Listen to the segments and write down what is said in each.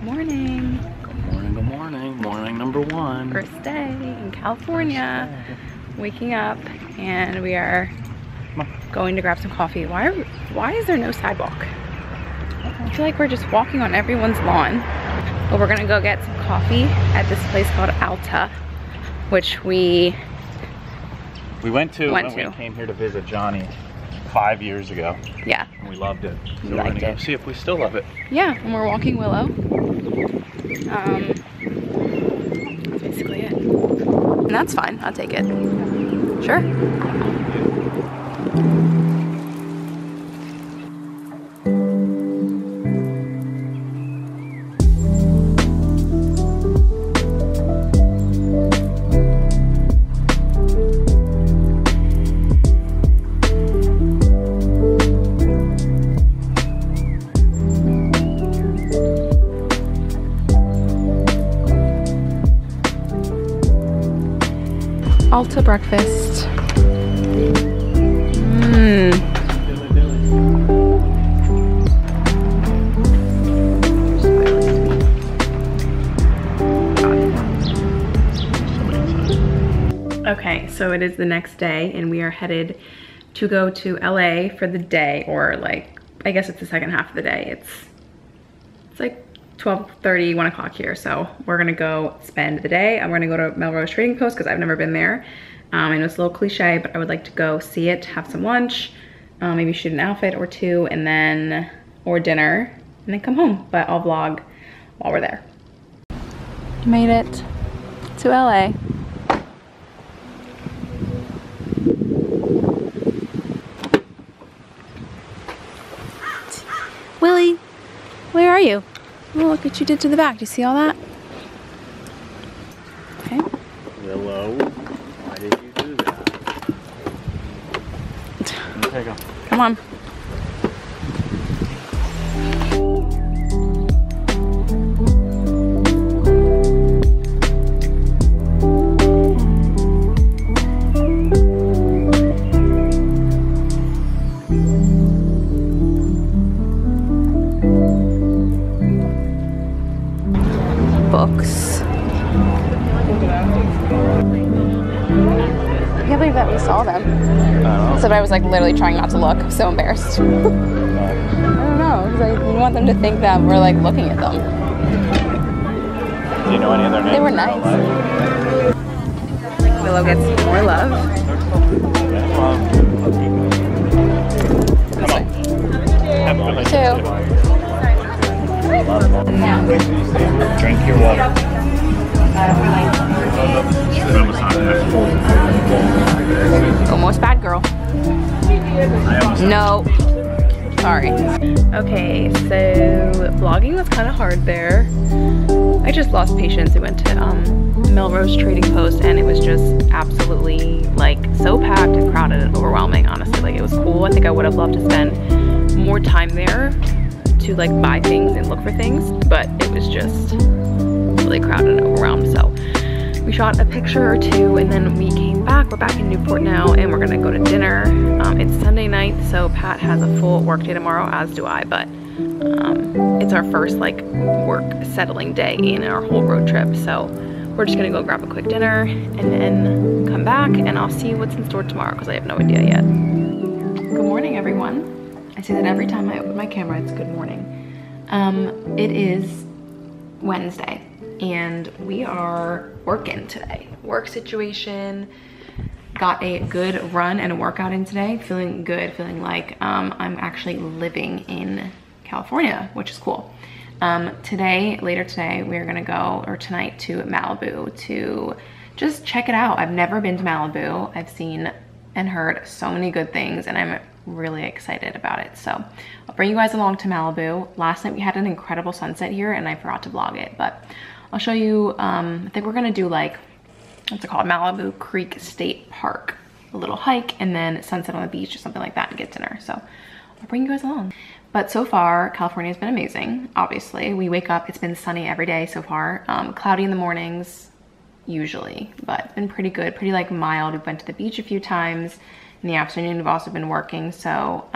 Good morning. Morning number one. First day in California. Waking up and we are going to grab some coffee. Why is there no sidewalk? I feel like we're just walking on everyone's lawn. But we're gonna go get some coffee at this place called Alta, which we went to when we came here to visit Johnny 5 years ago. Yeah. And we loved it. So we liked it. Go see if we still love it. Yeah, and we're walking Willow. That's basically it. And that's fine, I'll take it. Sure. Alta breakfast. Okay, so it is the next day and we are headed to go to LA for the day, or like, I guess it's the second half of the day. It's like 12:30, 1 o'clock here. So we're gonna go spend the day. I'm gonna go to Melrose Trading Post because I've never been there. I know it's a little cliche, but I would like to go see it, have some lunch, maybe shoot an outfit or two, and then, or dinner, and then come home. But I'll vlog while we're there. Made it to LA. Willie, where are you? Oh, look what you did to the back. Do you see all that? Okay. Willow, why did you do that? There you go. Come on. Books. I can't believe that we saw them. So I was like literally trying not to look. I'm so embarrassed. I don't know. Because I didn't want them to think that we're like looking at them. Do you know any other names? They were nice. Willow gets more love. This way. Two. Drink your water. Almost bad girl. No. Sorry. Okay, so vlogging was kind of hard there. I just lost patience. We went to Melrose Trading Post and it was just absolutely like so packed and crowded and overwhelming, honestly. Like it was cool. I think I would have loved to spend more time there to like buy things and look for things, but it was just really crowded and overwhelmed. So we shot a picture or two and then we came back. We're back in Newport now and we're gonna go to dinner. It's Sunday night, so Pat has a full work day tomorrow, as do I, but it's our first like work settling day in our whole road trip. So we're just gonna go grab a quick dinner and then come back and I'll see what's in store tomorrow because I have no idea yet. Good morning, everyone. I say that every time I open my camera, it's good morning. It is Wednesday and we are working today. Work situation, got a good run and a workout in today. Feeling good, feeling like I'm actually living in California, which is cool. Later today, we're gonna go, or tonight, to Malibu to just check it out. I've never been to Malibu. I've seen and heard so many good things and I'm really excited about it. So I'll bring you guys along to Malibu. Last night we had an incredible sunset here and I forgot to vlog it, but I'll show you. I think we're gonna do like, what's it called? Malibu Creek State Park, a little hike and then sunset on the beach or something like that and get dinner. So I'll bring you guys along. But so far, California has been amazing. Obviously we wake up, it's been sunny every day so far. Cloudy in the mornings usually, but been pretty good, pretty like mild. We've been to the beach a few times. In the afternoon, we've also been working, so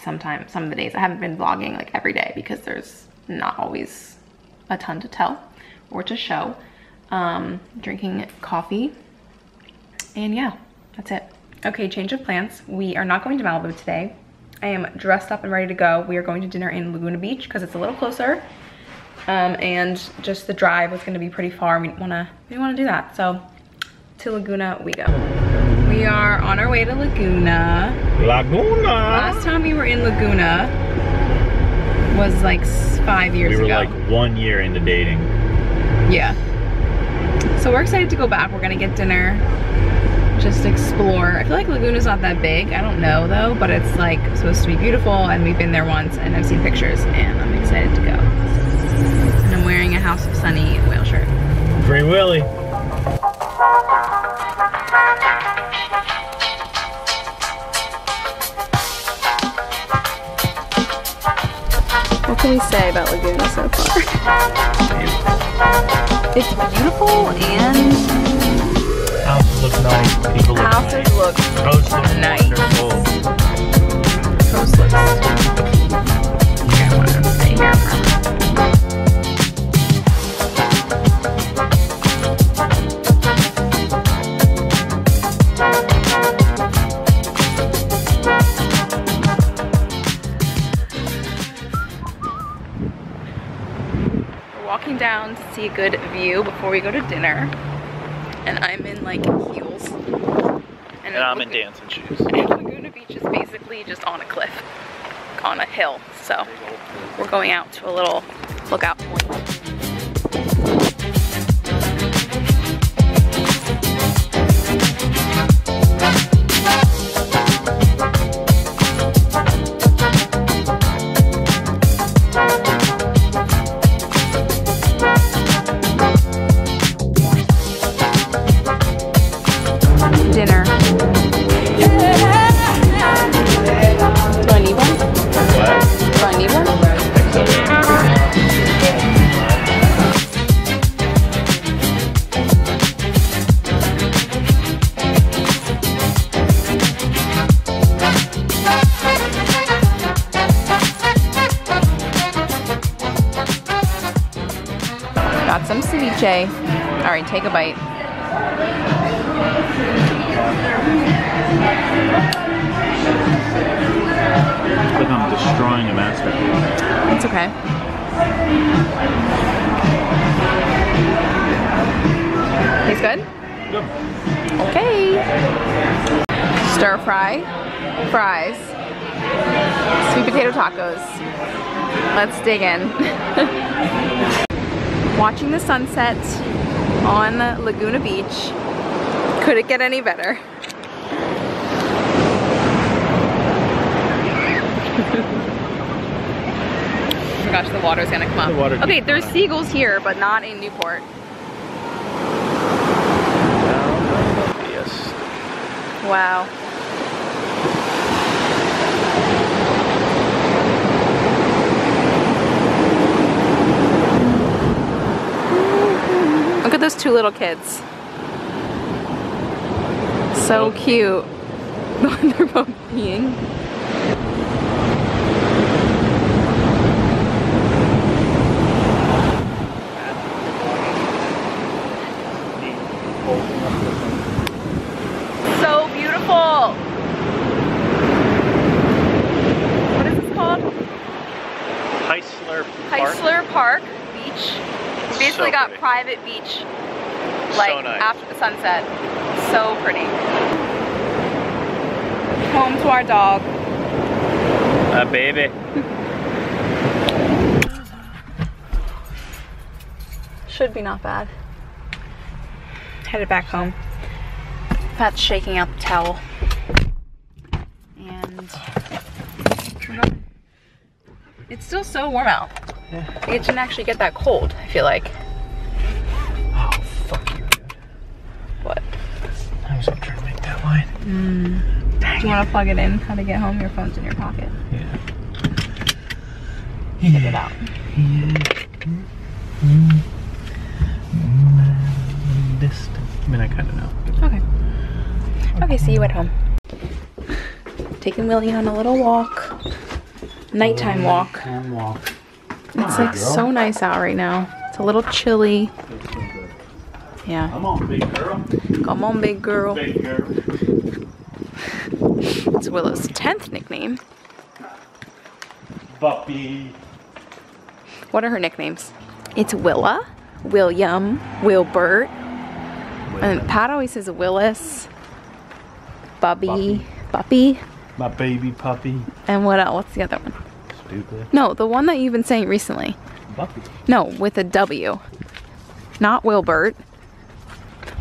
sometimes, some of the days I haven't been vlogging like every day because there's not always a ton to tell or to show. Drinking coffee, and yeah, that's it. Okay, change of plans. We are not going to Malibu today. I am dressed up and ready to go. We are going to dinner in Laguna Beach because it's a little closer, and just the drive was going to be pretty far. We didn't want to do that, so to Laguna we go. We are on our way to Laguna. Last time we were in Laguna was like 5 years ago. We were like 1 year into dating. Yeah. So we're excited to go back. We're gonna get dinner, just explore. I feel like Laguna's not that big. I don't know though, but it's like supposed to be beautiful, and we've been there once and I've seen pictures and I'm excited to go. And I'm wearing a House of Sunny whale shirt. Free Willy. What can we say about Laguna so far? It's beautiful, and houses look nice. People look nice. Boats look nice. Coast looks. I want to stay here down to see a good view before we go to dinner, and I'm in like heels and I'm in dancing shoes. Laguna Beach is basically just on a cliff on a hill, so we're going out to a little lookout point. Some ceviche. All right, take a bite. I think I'm destroying a master. It's okay. Tastes good? Good. Okay. Stir fry, fries, sweet potato tacos. Let's dig in. Watching the sunset on Laguna Beach. Could it get any better? Oh my gosh, the water's gonna come up. Okay, there's seagulls here, but not in Newport. Yes. Wow. Look at those two little kids. So cute. They're both peeing. So beautiful. What is this called? Heisler Park Beach. Basically so got private beach, like so nice. After the sunset. So pretty. Home to our dog. A baby. Should be not bad. Headed back home. Pat's shaking out the towel. And it's still so warm out. Yeah. It didn't actually get that cold, I feel like. Oh, fuck you, dude. What? I was trying to make that line. Mm. Do you want to plug it in? How to get home? Your phone's in your pocket. Yeah. Get it out. Yeah. I mean, I kind of know. Okay. Okay, see you at home. Taking Willie on a little walk. Nighttime walk. It's like so nice out right now. It's a little chilly. Yeah. Come on, big girl. Come on, big girl. Big girl. It's Willow's 10th nickname. Buppy. What are her nicknames? It's Willa, William, Wilbert. And Pat always says Willis, Bubby, Buppy. My baby puppy. And what else? What's the other one? Stupid. No, the one that you've been saying recently. Buppy. No, with a W. Not Wilbert.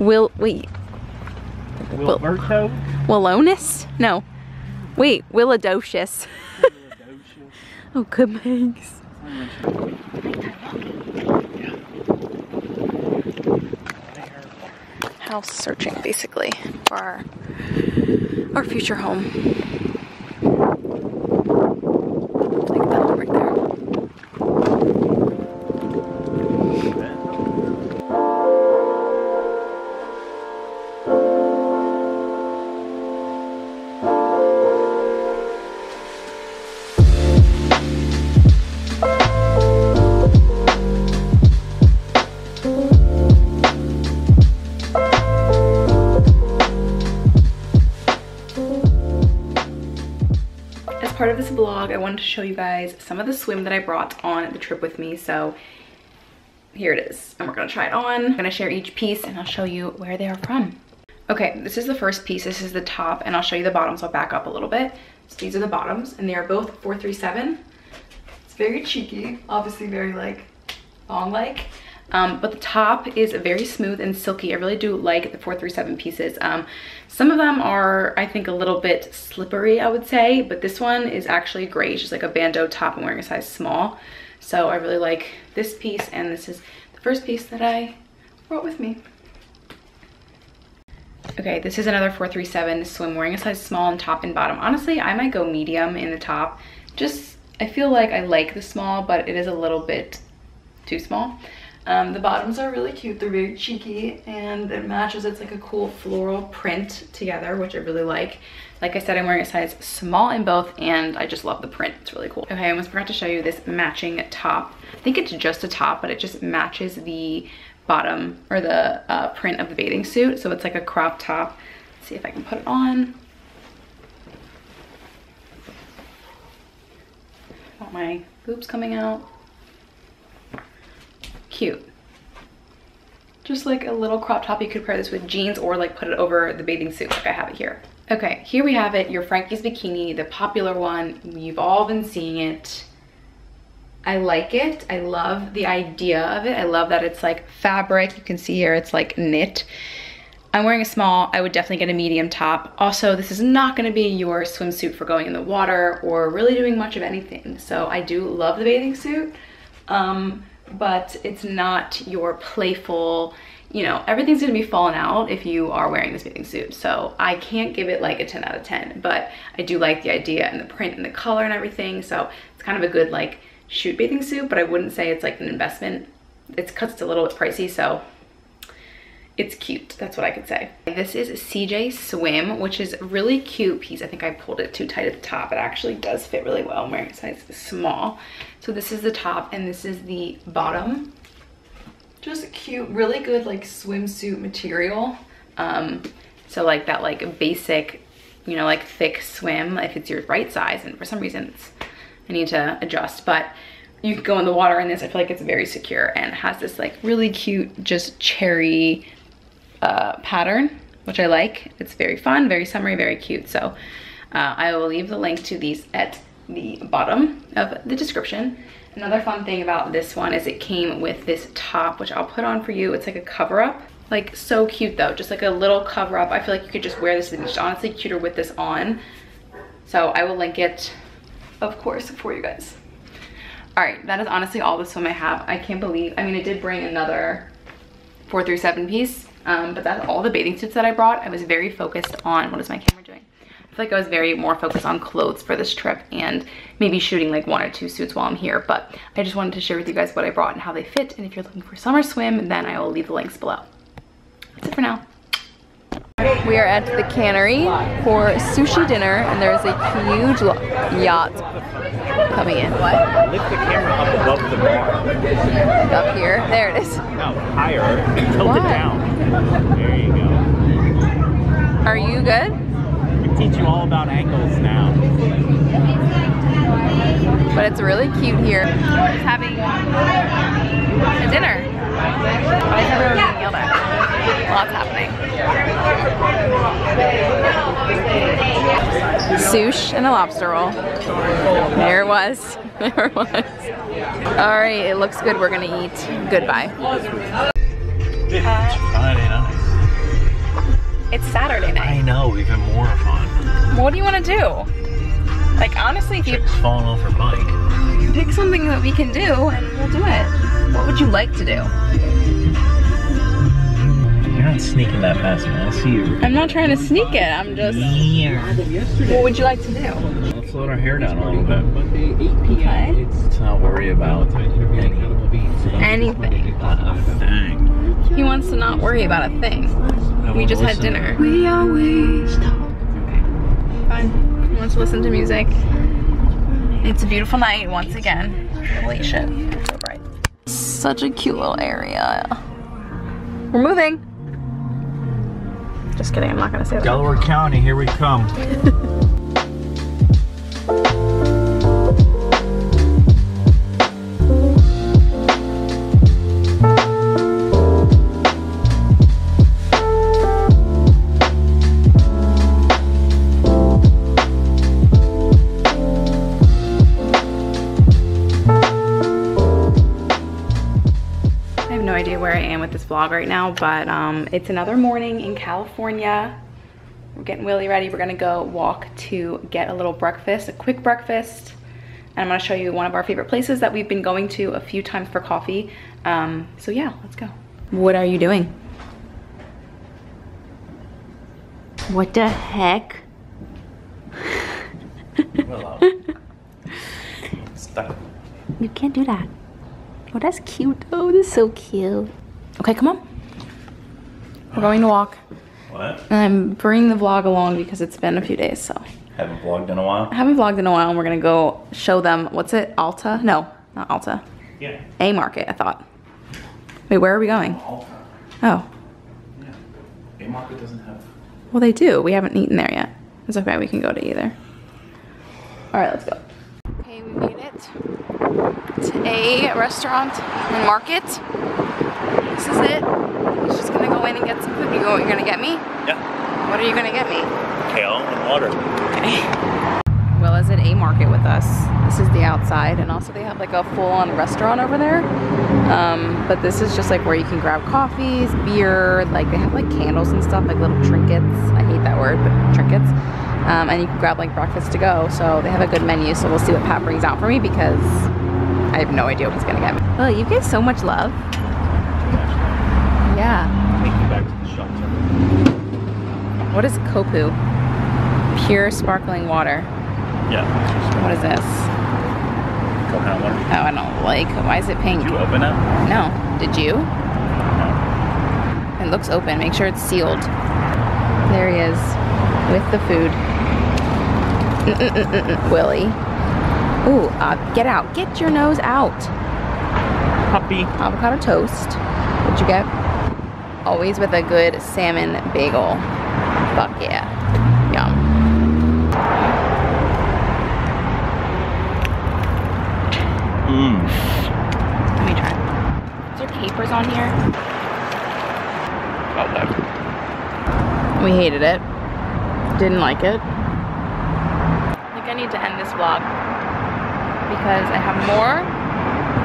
Wilberto? Willonis? No. Wait, Willadocious. Oh, good mags. House searching, basically, for our future home. Like that one right there. Vlog, I wanted to show you guys some of the swim that I brought on the trip with me. So here it is, and we're gonna try it on. I'm gonna share each piece and I'll show you where they are from. Okay, this is the first piece. This is the top, and I'll show you the bottom, so I'll back up a little bit. So these are the bottoms, and they are both 437. It's very cheeky, obviously very like long like. But the top is very smooth and silky. I really do like the 437 pieces. Some of them are, I think, a little bit slippery, I would say, but this one is actually great. It's just like a bandeau top. I'm wearing a size small. So I really like this piece, and this is the first piece that I brought with me. Okay, this is another 437 swim, wearing a size small in top and bottom. Honestly, I might go medium in the top. Just, I feel like I like the small, but it is a little bit too small. The bottoms are really cute. They're very cheeky, and it matches. It's like a cool floral print together, which I really like. Like I said, I'm wearing a size small in both, and I just love the print. It's really cool. Okay, I almost forgot to show you this matching top. I think it's just a top, but it just matches the bottom or the print of the bathing suit. So it's like a crop top. Let's see if I can put it on. I want my boobs coming out. Cute. Just like a little crop top. You could pair this with jeans or like put it over the bathing suit like I have it here. Okay, here we have it, your Frankies bikini, the popular one. You've all been seeing it. I like it. I love the idea of it. I love that it's like fabric. You can see here it's like knit. I'm wearing a small. I would definitely get a medium top. Also, this is not going to be your swimsuit for going in the water or really doing much of anything. So I do love the bathing suit. But it's not your playful, you know, everything's gonna be falling out if you are wearing this bathing suit. So I can't give it like a 10 out of 10, but I do like the idea and the print and the color and everything. So it's kind of a good like shoot bathing suit, but I wouldn't say it's like an investment. It's 'cause it's a little bit pricey, so it's cute. That's what I could say. This is CJ Swim, which is a really cute piece. I think I pulled it too tight at the top. It actually does fit really well. I'm wearing a size small. So this is the top, and this is the bottom. Just cute, really good like swimsuit material. So like that like basic, you know, like thick swim if it's your right size. And for some reason it's, I need to adjust, but you can go in the water in this. I feel like it's very secure, and it has this like really cute just cherry pattern, which I like. It's very fun, very summery, very cute. So I will leave the link to these at the bottom of the description. Another fun thing about this one is it came with this top, which I'll put on for you. It's like a cover-up, like so cute though, just like a little cover-up. I feel like you could just wear this, and it's honestly cuter with this on. So I will link it, of course, for you guys. All right, that is honestly all the swim I have. I can't believe, I mean, I did bring another 437 piece. But that's all the bathing suits that I brought. I was very focused on, what is my camera doing? I feel like I was very more focused on clothes for this trip and maybe shooting like one or two suits while I'm here. But I just wanted to share with you guys what I brought and how they fit. And if you're looking for summer swim, then I will leave the links below. That's it for now. We are at the Cannery for sushi dinner, and there is a huge yacht coming in. What? Lift the camera up above the bar. Up here? There it is. No, higher. Tilt it down. There you go. Are you good? I can teach you all about angles now. But it's really cute here. It's having a dinner. Why is everyone being yelled at? Lots happening. Sushi and a lobster roll. There it was. There it was. Alright, it looks good. We're gonna eat. Goodbye. Friday night. It's Saturday night. I know, even more fun. What do you want to do? Like, honestly, if you... falling off her bike. Pick something that we can do and we'll do it. What would you like to do? You're not sneaking that past me. I see you. I'm not trying to sneak it. I'm just... Yeah. What would you like to do? Let's let our hair down a little bit. Okay. Let's not worry about anything. Not a thing. He wants to not worry about a thing. We just had dinner. We always... Okay. Fine. He wants to listen to music. It's a beautiful night once again. Holy shit. So bright. Such a cute little area. We're moving. Just kidding, I'm not gonna say that. Delaware County, here we come. I have no idea where I am with this vlog right now, but it's another morning in California. We're getting Willie ready. We're gonna go walk to get a little breakfast, a quick breakfast. And I'm gonna show you one of our favorite places that we've been going to a few times for coffee. So yeah, let's go. What are you doing? What the heck? Hello. Stuck. You can't do that. Oh, that's cute. Oh, this is so cute. Okay, come on. We're going to walk. What? And I'm bringing the vlog along because it's been a few days, so. Haven't vlogged in a while? Haven't vlogged in a while, and we're gonna go show them, what's it, Alta? No, not Alta. Yeah. A Market, I thought. Wait, where are we going? Alta. Oh. Yeah. A Market doesn't have... Well, they do. We haven't eaten there yet. It's okay, we can go to either. All right, let's go. Okay, we made it. A Restaurant and Market. This is it. I'm just gonna go in and get some food. You know what you're gonna get me? Yeah. What are you gonna get me? Kale and water. Okay. Will is at A Market with us. This is the outside, and also they have like a full-on restaurant over there. But this is just like where you can grab coffees, beer. Like they have like candles and stuff, like little trinkets. I hate that word, but trinkets. And you can grab like breakfast to go. So they have a good menu. So we'll see what Pat brings out for me because I have no idea what he's gonna get me. Well, you gave so much love. Yeah. Take me back to the shelter. What is Kopu? Pure sparkling water. Yeah. What is this? Coconut water. Oh, I don't like. Why is it pink? Did you open it? No. Did you? No. It looks open. Make sure it's sealed. There he is with the food. Willie. Ooh, get out. Get your nose out. Puppy. Avocado toast. What'd you get? Always with a good salmon bagel. Fuck yeah. Yum. Mmm. Let me try. Is there capers on here? Well done. We hated it. Didn't like it. I think I need to end this vlog because I have more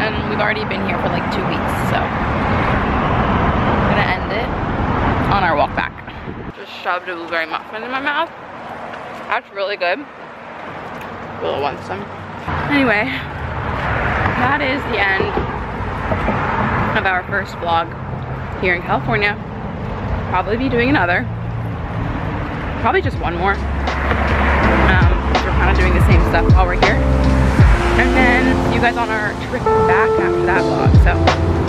and we've already been here for like 2 weeks, so I'm gonna end it on our walk back. Just shoved a blueberry muffin in my mouth. That's really good. Willow wants some. Anyway, that is the end of our first vlog here in California. Probably be doing another. Probably just one more. We're kind of doing the same stuff while we're here. And then see you guys on our trip back after that vlog, so.